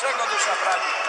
Czego dusza prawi?